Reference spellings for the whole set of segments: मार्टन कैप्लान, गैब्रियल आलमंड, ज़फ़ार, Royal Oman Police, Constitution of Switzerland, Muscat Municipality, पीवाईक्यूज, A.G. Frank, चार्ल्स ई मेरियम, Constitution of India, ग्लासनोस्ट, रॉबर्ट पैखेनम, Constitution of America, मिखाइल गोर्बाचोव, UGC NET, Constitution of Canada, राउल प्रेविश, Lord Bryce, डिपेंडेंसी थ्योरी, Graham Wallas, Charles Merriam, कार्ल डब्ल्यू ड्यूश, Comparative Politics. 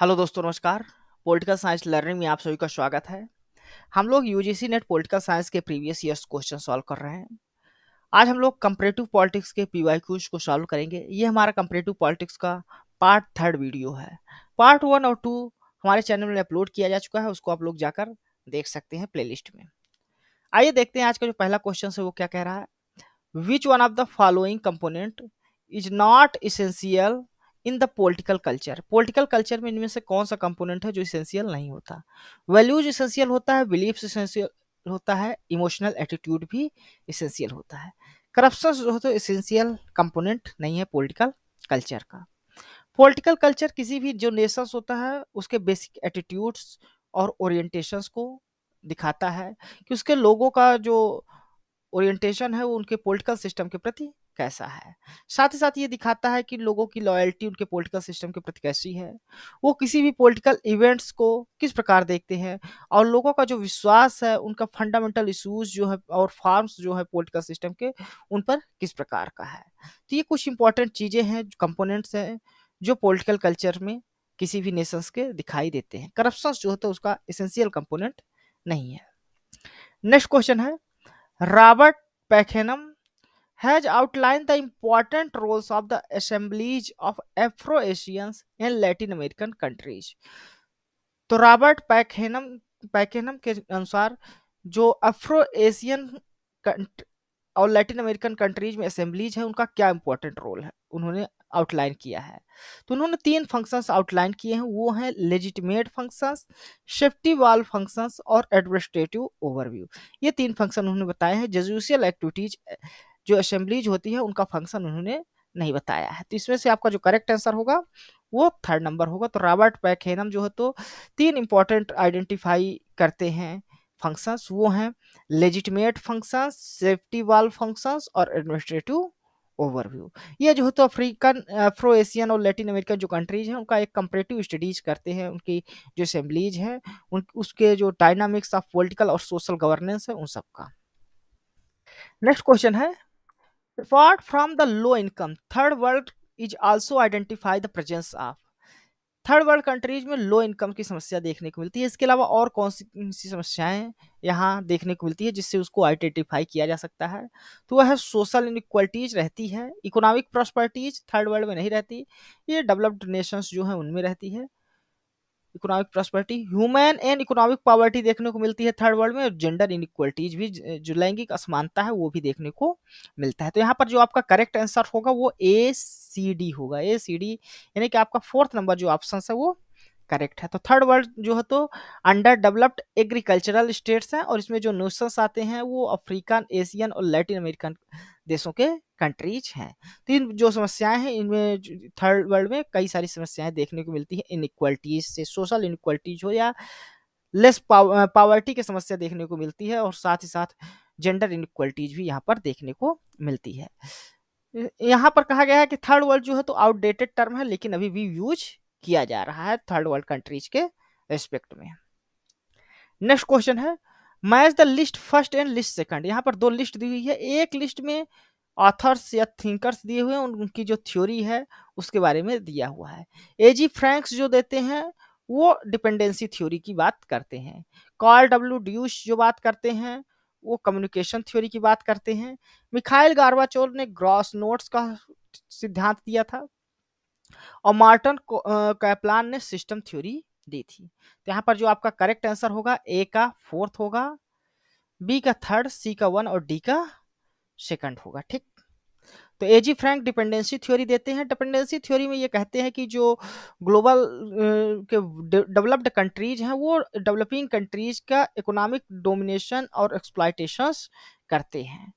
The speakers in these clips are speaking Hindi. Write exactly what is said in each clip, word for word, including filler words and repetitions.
हेलो दोस्तों, नमस्कार। पॉलिटिकल साइंस लर्निंग में आप सभी का स्वागत है। हम लोग यूजीसी नेट पॉलिटिकल साइंस के प्रीवियस ईयर्स क्वेश्चन सॉल्व कर रहे हैं। आज हम लोग कंपैरेटिव पॉलिटिक्स के पीवाईक्यूज को सॉल्व करेंगे। ये हमारा कंपैरेटिव पॉलिटिक्स का पार्ट थर्ड वीडियो है। पार्ट वन और टू हमारे चैनल में अपलोड किया जा चुका है, उसको आप लोग जाकर देख सकते हैं प्ले लिस्ट में। आइए देखते हैं आज का जो पहला क्वेश्चन है वो क्या कह रहा है। Which one of the following component is not essential in the political culture. Political culture में इनमें से कौन सा कंपोनेंट है जो इसेंशियल नहीं होता। वैल्यूज इसेंशियल होता है, बिलीफ्स इसेंशियल होता है, इमोशनल एटीट्यूड भी इसेंशियल होता है। करप्शन जो है तो इसेंशियल कंपोनेंट नहीं है पॉलिटिकल कल्चर का। पॉलिटिकल कल्चर किसी भी जो नेशंस होता है उसके बेसिक एटीट्यूड्स और ओरिएंटेशंस को दिखाता है कि उसके लोगों का जो ओरिएंटेशन है वो उनके पॉलिटिकल सिस्टम के प्रति कैसा है। साथ ही साथ ये दिखाता है कि लोगों की लॉयल्टी उनके पॉलिटिकल सिस्टम के प्रति कैसी है, वो किसी भी पॉलिटिकल इवेंट्स को किस प्रकार देखते हैं, और लोगों का जो विश्वास है उनका फंडामेंटल इश्यूज जो है और फॉर्म्स जो है पॉलिटिकल सिस्टम के उन पर किस प्रकार का है। तो ये कुछ इंपॉर्टेंट चीज़ें हैं, कंपोनेंट्स हैं जो पॉलिटिकल कल्चर में किसी भी नेशंस के दिखाई देते हैं। करप्शन जो होता है उसका एसेंशियल कंपोनेंट नहीं है। नेक्स्ट क्वेश्चन है, रॉबर्ट पैखेनम has outline the important roles of the assemblies of Afro Asians in Latin American countries. तो रॉबर्ट पैखेनम पैखेनम के अनुसार जो एफ्रो एशियन और लैटिन अमेरिकन कंट्रीज में असेंबलीज है उनका क्या इम्पोर्टेंट रोल है, उन्होंने आउटलाइन किया है। तो उन्होंने तीन फंक्शंस आउटलाइन किए हैं, वो हैं लेजिटिमेट फंक्शंस, सेफ्टी वाल फंक्शंस और एडमिनिस्ट्रेटिव ओवरव्यू। ये तीन फंक्शन उन्होंने बताए हैं। ज्यूडिशियल एक्टिविटीज जो असेंबलीज होती है उनका फंक्शन उन्होंने नहीं बताया है। तो इसमें से आपका जो करेक्ट आंसर होगा वो थर्ड नंबर होगा। तो रॉबर्ट पैखेनम जो है तो तीन इंपॉर्टेंट आइडेंटिफाई करते हैं फंक्शंस, वो हैं लेजिटिमेट फंक्शंस, सेफ्टी वाल फंक्शंस और एडमिनिस्ट्रेटिव ओवरव्यू। ये जो है तो अफ्रीकन, अफ्रो एशियन और लैटिन अमेरिका जो कंट्रीज हैं उनका एक कंपैरेटिव स्टडीज करते हैं, उनकी जो असेंबलीज है उन उसके जो डायनामिक्स ऑफ पॉलिटिकल और सोशल गवर्नेंस है उन सब का। नेक्स्ट क्वेश्चन है, apart from the low income third world is also identify the presence of. Third world countries में लो इनकम की समस्या देखने को मिलती है। इसके अलावा और कौन सी समस्याएं यहाँ देखने को मिलती है जिससे उसको आइडेंटिफाई किया जा सकता है। तो वह सोशल इनइक्वालिटीज रहती है, इकोनॉमिक प्रॉस्पर्टीज थर्ड वर्ल्ड में नहीं रहती, ये डेवलप्ड नेशंस जो है उनमें रहती है economic prosperity. Human and economic poverty देखने को मिलती है थर्ड वर्ल्ड में, और जेंडर इनइक्वालिटीज भी, जो लैंगिक असमानता है वो भी देखने को मिलता है। तो यहाँ पर जो आपका करेक्ट आंसर होगा वो ए सी डी होगा। ए सी डी यानी कि आपका फोर्थ नंबर जो ऑप्शन है वो करेक्ट है। तो थर्ड वर्ल्ड जो है तो अंडर डेवलप्ड एग्रीकल्चरल स्टेट्स हैं, और इसमें जो नेशंस आते हैं वो अफ्रीकन, एशियन और लैटिन अमेरिकन देशों के कंट्रीज हैं। तो इन जो समस्याएं हैं इनमें थर्ड वर्ल्ड में कई सारी समस्याएं देखने को मिलती हैं, इनइक्वालिटीज से सोशल इनइक्वालिटीज हो या लेस पावर्टी की समस्या देखने को मिलती है, और साथ ही साथ जेंडर इनइक्वालिटीज भी यहाँ पर देखने को मिलती है। यहाँ पर कहा गया है कि थर्ड वर्ल्ड जो है तो आउटडेटेड टर्म है, लेकिन अभी भी यूज किया जा रहा है थर्ड वर्ल्ड कंट्रीज के रेस्पेक्ट में। नेक्स्ट क्वेश्चन है, match the list first and list second. यहाँ पर दो लिस्ट दी हुई है, एक लिस्ट में ऑथर्स या थिंकर्स दिए हुए हैं, उनकी जो थ्योरी है उसके बारे में दिया हुआ है। एजी फ्रैंक्स जो देते हैं वो डिपेंडेंसी थ्योरी की बात करते हैं, कार्ल डब्ल्यू ड्यूश जो बात करते हैं वो कम्युनिकेशन थ्योरी की बात करते हैं, मिखाइल गोर्बाचोव ने ग्लासनोस्ट का सिद्धांत दिया था, और मार्टन कैप्लान ने सिस्टम थ्योरी दी थी। तो यहाँ पर जो आपका करेक्ट आंसर होगा ए का फोर्थ होगा, बी का थर्ड, सी का वन और डी का सेकंड होगा। ठीक, तो एजी फ्रैंक डिपेंडेंसी थ्योरी देते हैं। डिपेंडेंसी थ्योरी में ये कहते हैं कि जो ग्लोबल के डेवलप्ड कंट्रीज हैं वो डेवलपिंग कंट्रीज का इकोनॉमिक डोमिनेशन और एक्सप्लॉयटेशंस करते हैं।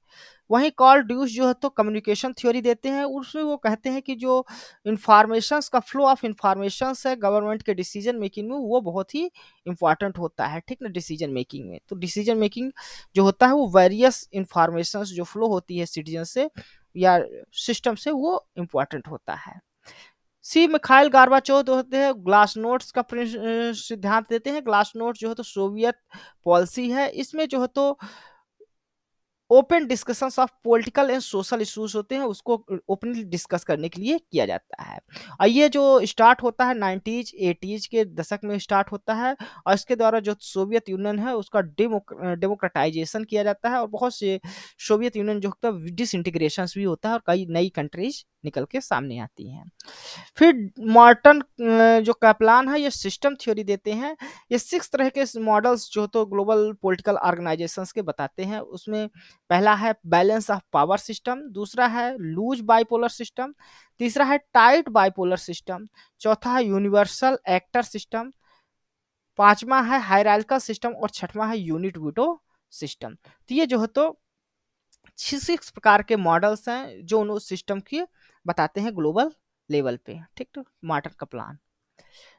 वहीं कार्ल ड्यूस जो है तो कम्युनिकेशन थ्योरी देते हैं, उसमें वो कहते हैं कि जो इंफॉर्मेशंस का फ्लो ऑफ इंफॉर्मेशंस है गवर्नमेंट के डिसीजन मेकिंग में वो बहुत ही इंपॉर्टेंट होता है। ठीक ना, डिसीजन मेकिंग में तो डिसीजन मेकिंग जो होता है वो वेरियस इंफॉर्मेशंस जो फ्लो होती है सिटीजन से या सिस्टम से वो इम्पॉर्टेंट होता है। सी मिखाइल गोर्बाचोव होते हैं ग्लासनोस्ट का सिद्धांत देते हैं। ग्लासनोस्ट जो है तो सोवियत पॉलिसी है, इसमें जो है तो open discussions of political and social issues होते हैं, उसको ओपनली डिस्कस करने के लिए किया जाता है। और ये जो स्टार्ट होता है नाइन्टीज एटीज के दशक में स्टार्ट होता है, और इसके द्वारा जो सोवियत यूनियन है उसका डेमोक्रेटाइजेशन किया जाता है, और बहुत से सोवियत यूनियन जो होता है डिसइंटीग्रेशन भी होता है और कई नई कंट्रीज निकल के सामने आती हैं। फिर मॉर्टन जो कैप्लान है ये सिस्टम थ्योरी देते हैं। ये सिक्स तरह के मॉडल्स जो तो ग्लोबल पॉलिटिकल ऑर्गेनाइजेशंस के बताते हैं। उसमें पहला है बैलेंस ऑफ पावर सिस्टम, दूसरा है लूज बाइपोलर सिस्टम, तीसरा है टाइट बाइपोलर सिस्टम, चौथा है यूनिवर्सल एक्टर सिस्टम, पांचवा है हायरार्किकल सिस्टम और छठवां है यूनिट वीटो सिस्टम। तो ये जो है तो सिक्स प्रकार के मॉडल्स हैं जो उन सिस्टम की बताते हैं ग्लोबल लेवल पे, ठीक है मॉर्टन कप्लान।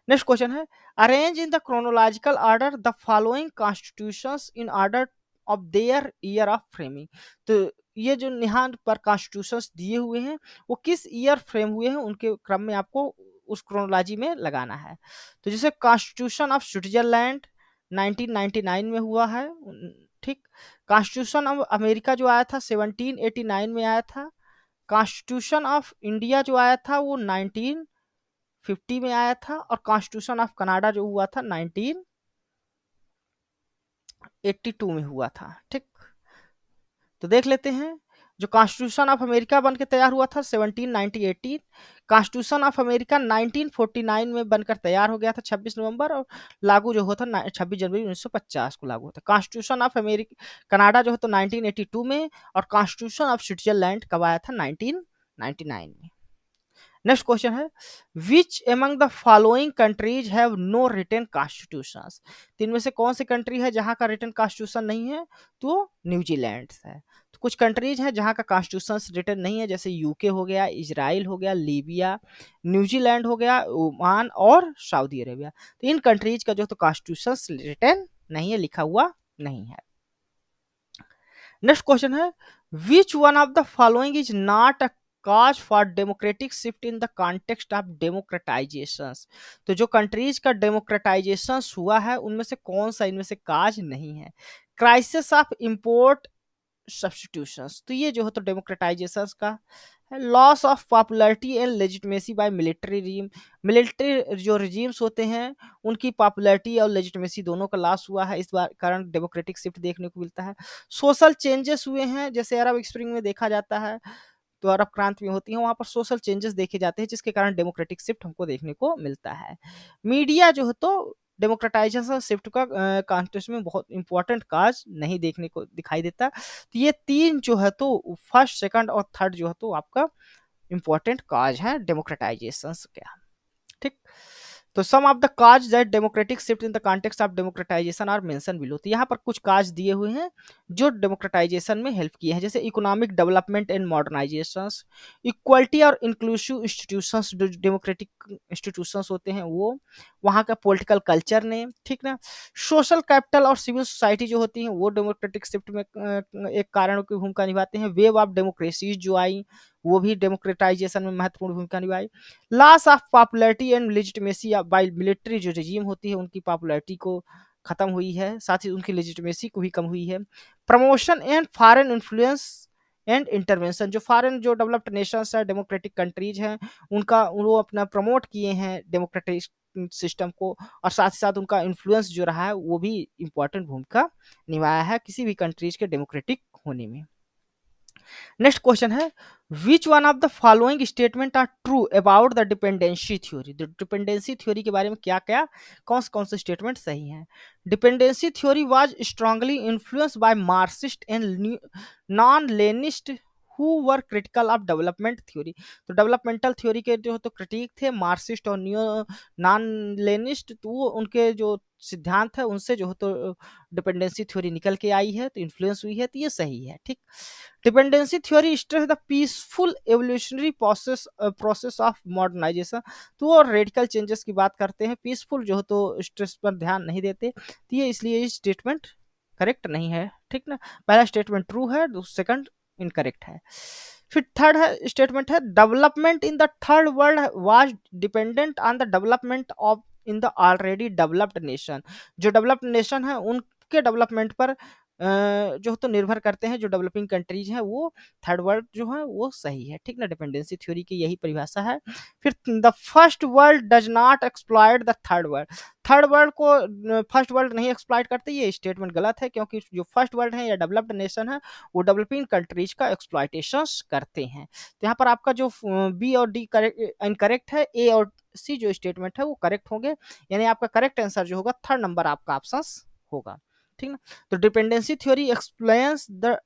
नेक्स्ट क्वेश्चन है arrange in the chronological order the following constitutions in order of their year of framing. तो ये जो यहाँ पर कॉन्स्टिट्यूशंस दिए हुए हैं वो किस ईयर फ्रेम हुए हैं उनके क्रम में आपको उस क्रोनोलॉजी में लगाना है। तो जैसे constitution of Switzerland nineteen ninety nine में हुआ है, ठीक। कॉन्स्टिट्यूशन ऑफ अमेरिका जो आया था सेवनटीन एटी नाइन में आया था। कॉन्स्टिट्यूशन ऑफ इंडिया जो आया था वो नाइनटीन फिफ्टी में आया था, और कॉन्स्टिट्यूशन ऑफ कनाडा जो हुआ था नाइनटीन एटी टू में हुआ था, ठीक। तो देख लेते हैं जो कॉन्स्टिट्यूशन ऑफ अमेरिका बनकर तैयार हुआ था seventeen nineteen eighteen, constitution of America nineteen forty nine में बनकर तैयार हो गया था छब्बीस नवंबर, और लागू जो होता छब्बीस जनवरी उन्नीस सौ पचास को लागू होता। कॉन्स्टिट्यूशन ऑफ अमेरिका कनाडा जो होता नाइनटीन एटी टू में, और कॉन्स्टिट्यूशन ऑफ स्विट्जरलैंड कब आया था नाइनटीन नाइंटी नाइन में। नेक्स्ट क्वेश्चन है which among the following countries have no written constitutions. तीन में से कौन सी कंट्री है जहां का रिटन कॉन्स्टिट्यूशन नहीं है? तो न्यूजीलैंड है। तो कुछ कंट्रीज हैं जहां का कॉन्स्टिट्यूशन रिटन नहीं है, जैसे यूके हो गया, इजराइल हो गया, लीबिया, न्यूजीलैंड हो गया, ओमान और सऊदी अरेबिया। तो इन कंट्रीज का जो तो कॉन्स्टिट्यूशन रिटन नहीं है, लिखा हुआ नहीं है। नेक्स्ट क्वेश्चन है which one of the following is not a cause for democratic shift in the context of democratisation. तो जो कंट्रीज का डेमोक्रेटाइजेशन हुआ है उनमें से कौन सा इनमें से काज नहीं है? क्राइसिस ऑफ इम्पोर्ट सब्स्टिट्यूशंस, तो ये जो है तो डेमोक्रेटाइजेशन का। Loss of popularity and legitimacy by military regime, military जो रिजीम्स होते हैं उनकी पॉपुलैरिटी और लेजिटिमेसी दोनों का लॉस हुआ है, इस बार कारण डेमोक्रेटिक शिफ्ट देखने को मिलता है। सोशल चेंजेस हुए हैं, जैसे अरब स्प्रिंग में देखा जाता है तो अरब क्रांति में होती है, वहां पर सोशल चेंजेस देखे जाते हैं जिसके कारण डेमोक्रेटिक शिफ्ट हमको देखने को मिलता है। मीडिया जो है तो डेमोक्रेटाइजेशन शिफ्ट का कॉन्टेक्स्ट में बहुत इंपॉर्टेंट काज नहीं देखने को दिखाई देता। तो ये तीन जो है तो फर्स्ट, सेकंड और थर्ड जो है तो आपका इंपॉर्टेंट काज है डेमोक्रेटाइजेशन का, ठीक। तो some of the cause that democratic shift in the context of democratisation are mention below. तो यहाँ पर कुछ काज दिए हुए हैं जो डेमोक्रेटाइजेशन में हेल्प किए हैं, जैसे economic development and modernisation, equality और इंक्लूसिव इंस्टीट्यूशंस, डेमोक्रेटिक इंस्टीट्यूशंस होते हैं वो, वहाँ का पॉलिटिकल कल्चर ने, ठीक ना। सोशल कैपिटल और सिविल सोसाइटी जो होती हैं वो डेमोक्रेटिक शिफ्ट में एक कारण की भूमिका निभाते हैं। वेव ऑफ डेमोक्रेसीज जो आई वो भी डेमोक्रेटाइजेशन में महत्वपूर्ण भूमिका निभाई। Loss of popularity and legitimacy by military जो रिजीम होती है उनकी पॉपुलैरिटी को खत्म हुई है, साथ ही उनकी लेजिटिमेसी को भी कम हुई है। Promotion and foreign influence and intervention, जो फॉरेन जो डेवलप्ड नेशंस है, डेमोक्रेटिक कंट्रीज हैं, उनका वो अपना प्रमोट किए हैं डेमोक्रेटिक सिस्टम को, और साथ ही साथ उनका इन्फ्लुएंस जो रहा है वो भी इम्पोर्टेंट भूमिका निभाया है किसी भी कंट्रीज के डेमोक्रेटिक होने में। नेक्स्ट क्वेश्चन है which one of the following statement are true about the डिपेंडेंसी थ्योरी। डिपेंडेंसी थ्योरी के बारे में क्या क्या कौन से कौन से स्टेटमेंट सही हैं? डिपेंडेंसी थ्योरी was strongly influence by Marxist and non Leninist who were critical of development theory. तो डेवलपमेंटल थ्योरी के जो तो क्रिटिक थे मार्क्सिस्ट और न्यू नॉन लेनिस्ट, तो उनके जो सिद्धांत है उनसे जो तो डिपेंडेंसी थ्योरी निकल के आई है, तो इन्फ्लुएंस हुई है, तो ये सही है, ठीक। डिपेंडेंसी थ्योरी stress the peaceful evolutionary process process of modernisation, तो और रेडिकल चेंजेस की बात करते हैं, पीसफुल जो तो स्ट्रेस पर ध्यान नहीं देते, तो ये इसलिए ये स्टेटमेंट करेक्ट नहीं है, ठीक ना। पहला स्टेटमेंट ट्रू है, सेकंड इनकरेक्ट है। फिर थर्ड है स्टेटमेंट है development in the third world was dependent on the development of in the already developed nation. जो डेवलप्ड नेशन है उनके डेवलपमेंट पर जो तो निर्भर करते हैं, जो डेवलपिंग कंट्रीज हैं वो थर्ड वर्ल्ड जो है वो सही है, ठीक ना। डिपेंडेंसी थ्योरी की यही परिभाषा है। फिर the first world does not exploit the third world, third world को फर्स्ट वर्ल्ड नहीं एक्सप्लॉयट करते, ये स्टेटमेंट गलत है, क्योंकि जो फर्स्ट वर्ल्ड है या डेवलप्ड नेशन है वो डेवलपिंग कंट्रीज का एक्सप्लॉयटेशन करते हैं। तो यहाँ पर आपका जो बी और डी करेक्ट इनकरेक्ट है, ए और सी जो स्टेटमेंट है वो करेक्ट होंगे, यानी आपका करेक्ट आंसर जो होगा थर्ड नंबर आपका ऑप्शन होगा, ठीक ना। तो डिपेंडेंसी थ्योरी explains the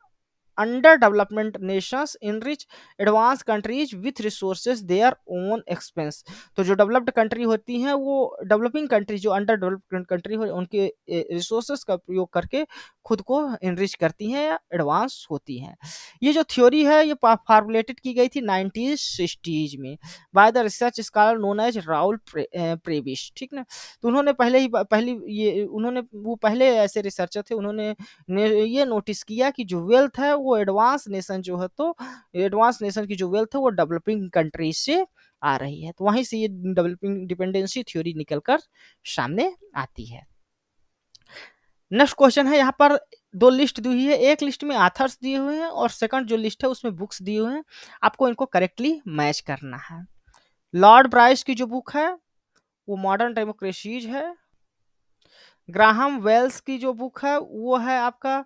under development nations in rich advance countries with resources their own expense. तो जो डेवलप्ड कंट्री होती हैं वो डेवलपिंग कंट्री जो अंडर डेवलप्ड कंट्री हो उनके रिसोर्सेज का प्रयोग करके खुद को इनरिच करती हैं या एडवांस होती हैं। ये जो थ्योरी है ये फार्मुलेटेड की गई थी नाइनटीन सिक्सटीज में by the research scholar known as राउल प्रेविश, ठीक ना। तो उन्होंने पहले ही पहली ये उन्होंने वो पहले ऐसे रिसर्चर थे, उन्होंने ये नोटिस किया कि जो वेल्थ है वो एडवांस नेशन जो है तो एडवांस नेशन की जो वेल्थ है वो डेवलपिंग कंट्रीज से आ रही है, तो वहीं से ये डेवलपिंग डिपेंडेंसी थ्योरी निकलकर सामने आती है। नेक्स्ट क्वेश्चन है, यहाँ पर दो लिस्ट दी हुई है, एक लिस्ट में आथर्स दिए हुए हैं और सेकंड जो लिस्ट है उसमें बुक्स दिए हुए हैं, आपको इनको करेक्टली मैच करना है। लॉर्ड ब्राइस की जो बुक है वो मॉडर्न डेमोक्रेसीज है, ग्राहम वेल्स की जो बुक है वो है आपका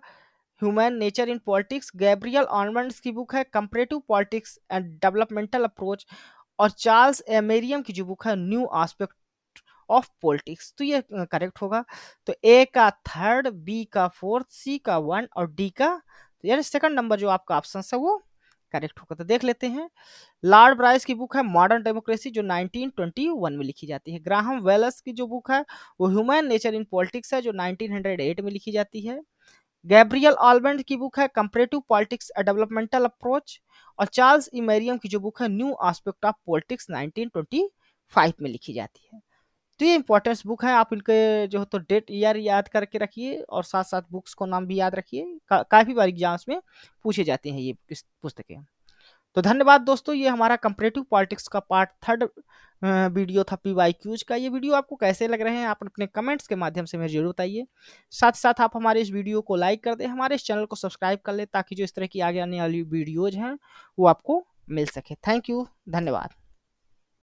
human nature in politics, गैब्रियल आलमंड की बुक है comparative politics and developmental approach, और चार्ल्स मेरियम की जो बुक है न्यू आस्पेक्ट ऑफ पॉलिटिक्स। तो ये करेक्ट होगा। तो ए का थर्ड, बी का फोर्थ, सी का वन और डी का तो यानी सेकंड नंबर जो आपका ऑप्शन है वो करेक्ट होगा। तो देख लेते हैं, लॉर्ड ब्राइस की बुक है मॉडर्न डेमोक्रेसी जो नाइनटीन ट्वेंटी वन में लिखी जाती है, ग्राहम वेल्स की जो बुक है वो ह्यूमन नेचर इन पॉलिटिक्स है जो नाइनटीन हंड्रेड एट में लिखी जाती है, गैब्रियल आलमंड की बुक है comparative politics a developmental approach और चार्ल्स ई मेरियम की जो बुक है new aspect of politics nineteen twenty five में लिखी जाती है। तो ये इंपॉर्टेंट बुक है, आप इनके जो तो डेट ईयर याद करके रखिए और साथ साथ बुक्स को नाम भी याद रखिए, का, काफ़ी बार एग्जाम्स में पूछे जाते हैं ये पुस्तकें। तो धन्यवाद दोस्तों, ये हमारा कंपैरेटिव पॉलिटिक्स का पार्ट थर्ड वीडियो था पीवाईक्यूज का। ये वीडियो आपको कैसे लग रहे हैं आप अपने कमेंट्स के माध्यम से मुझे जरूर बताइए, साथ साथ आप हमारे इस वीडियो को लाइक कर दें, हमारे इस चैनल को सब्सक्राइब कर लें ताकि जो इस तरह की आगे आने वाली वीडियोज़ हैं वो आपको मिल सके। थैंक यू, धन्यवाद।